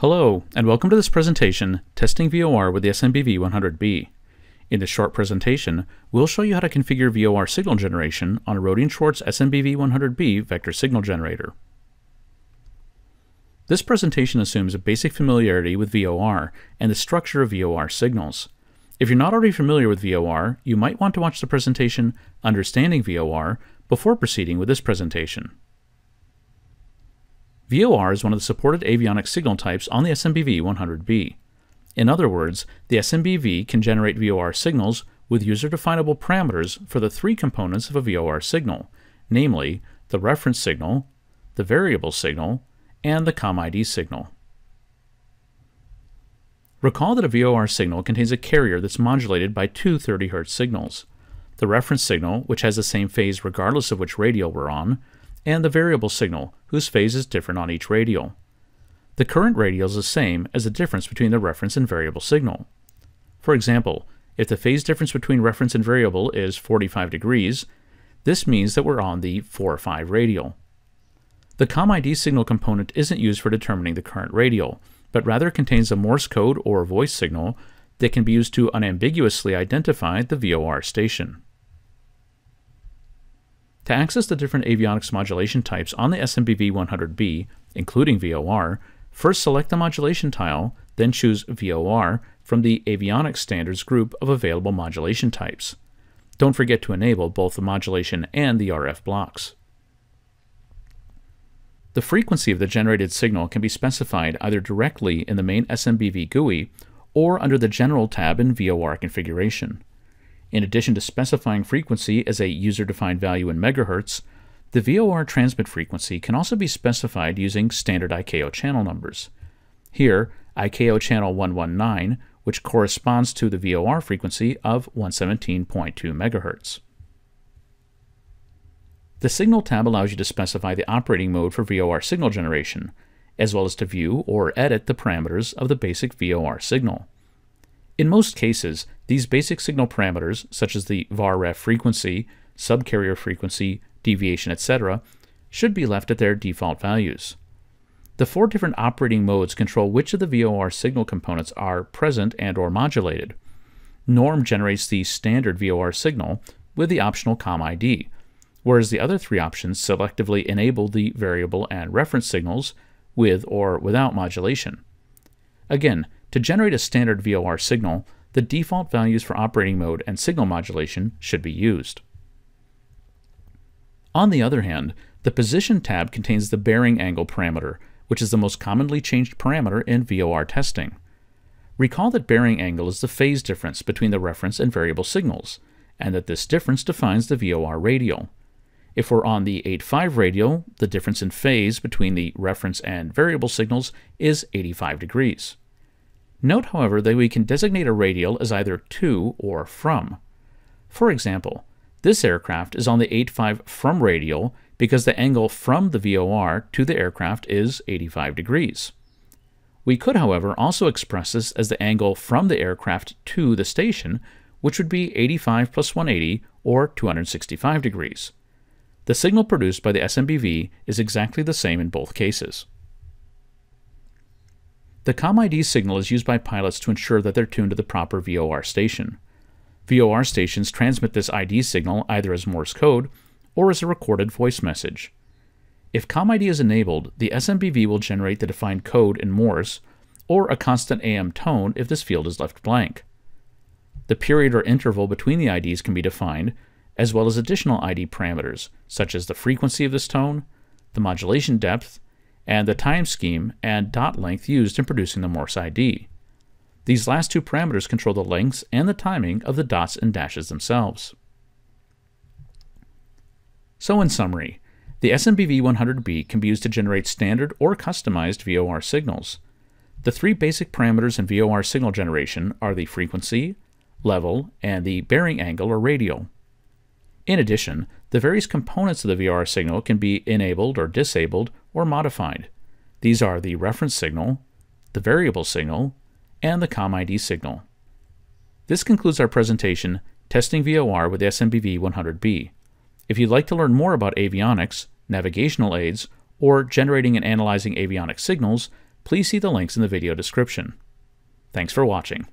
Hello, and welcome to this presentation, Testing VOR with the SMBV100B. In this short presentation, we'll show you how to configure VOR signal generation on a Rodin-Schwartz SMBV100B vector signal generator. This presentation assumes a basic familiarity with VOR and the structure of VOR signals. If you're not already familiar with VOR, you might want to watch the presentation, Understanding VOR, before proceeding with this presentation. VOR is one of the supported avionics signal types on the SMBV100B. In other words, the SMBV can generate VOR signals with user-definable parameters for the three components of a VOR signal, namely the reference signal, the variable signal, and the COM ID signal. Recall that a VOR signal contains a carrier that's modulated by two 30 Hz signals, the reference signal, which has the same phase regardless of which radial we're on, and the variable signal, whose phase is different on each radial. The current radial is the same as the difference between the reference and variable signal. For example, if the phase difference between reference and variable is 45 degrees, this means that we're on the 4-5 radial. The COM ID signal component isn't used for determining the current radial, but rather contains a Morse code or voice signal that can be used to unambiguously identify the VOR station. To access the different avionics modulation types on the SMBV100B, including VOR, first select the modulation tile, then choose VOR from the Avionics Standards group of available modulation types. Don't forget to enable both the modulation and the RF blocks. The frequency of the generated signal can be specified either directly in the main SMBV GUI or under the General tab in VOR configuration. In addition to specifying frequency as a user-defined value in megahertz, the VOR transmit frequency can also be specified using standard ICAO channel numbers. Here, ICAO channel 119, which corresponds to the VOR frequency of 117.2 megahertz. The Signal tab allows you to specify the operating mode for VOR signal generation, as well as to view or edit the parameters of the basic VOR signal. In most cases, these basic signal parameters, such as the VAR-REF frequency, subcarrier frequency, deviation, etc., should be left at their default values. The four different operating modes control which of the VOR signal components are present and/or modulated. Norm generates the standard VOR signal with the optional COM ID, whereas the other three options selectively enable the variable and reference signals with or without modulation. Again, to generate a standard VOR signal, the default values for operating mode and signal modulation should be used. On the other hand, the Position tab contains the bearing angle parameter, which is the most commonly changed parameter in VOR testing. Recall that bearing angle is the phase difference between the reference and variable signals, and that this difference defines the VOR radial. If we're on the 85 radial, the difference in phase between the reference and variable signals is 85 degrees. Note, however, that we can designate a radial as either to or from. For example, this aircraft is on the 85 from radial because the angle from the VOR to the aircraft is 85 degrees. We could, however, also express this as the angle from the aircraft to the station, which would be 85 plus 180, or 265 degrees. The signal produced by the SMBV is exactly the same in both cases. The COM ID signal is used by pilots to ensure that they're tuned to the proper VOR station. VOR stations transmit this ID signal either as Morse code or as a recorded voice message. If COM ID is enabled, the SMBV will generate the defined code in Morse or a constant AM tone if this field is left blank. The period or interval between the IDs can be defined, as well as additional ID parameters, such as the frequency of this tone, the modulation depth, and the time scheme and dot length used in producing the Morse ID. These last two parameters control the lengths and the timing of the dots and dashes themselves. So in summary, the SMBV100B can be used to generate standard or customized VOR signals. The three basic parameters in VOR signal generation are the frequency, level, and the bearing angle or radial. In addition, the various components of the VOR signal can be enabled or disabled or modified. These are the reference signal, the variable signal, and the COM ID signal. This concludes our presentation, Testing VOR with the SMBV100B. If you'd like to learn more about avionics, navigational aids, or generating and analyzing avionics signals, please see the links in the video description. Thanks for watching.